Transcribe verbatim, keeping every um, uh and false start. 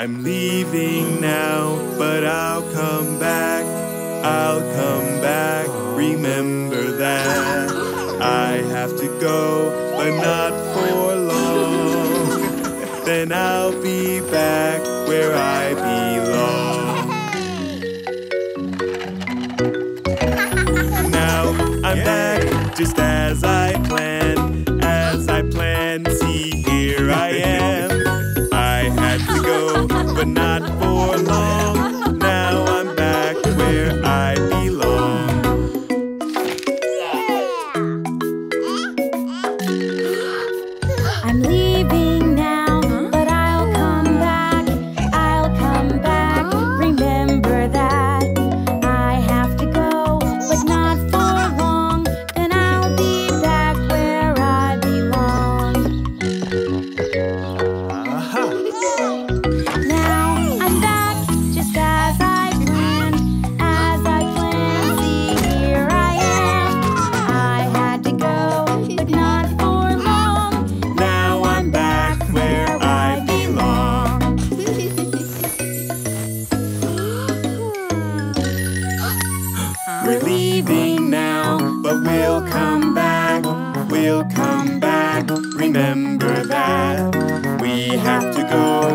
I'm leaving now, but I'll come back. I'll come back, remember that. I have to go, but not for long. Then I'll be back where I belong. Now I'm back, just as I planned. As I planned, see, here I am. I had to go, but not for long. Now I'm back where I belong. I'm leaving now, but I'll come back. I'll come back, remember that. I have to go, but not for long. And I'll be back where I belong. We're leaving now, but we'll come back. We'll come back, remember that. We have to go.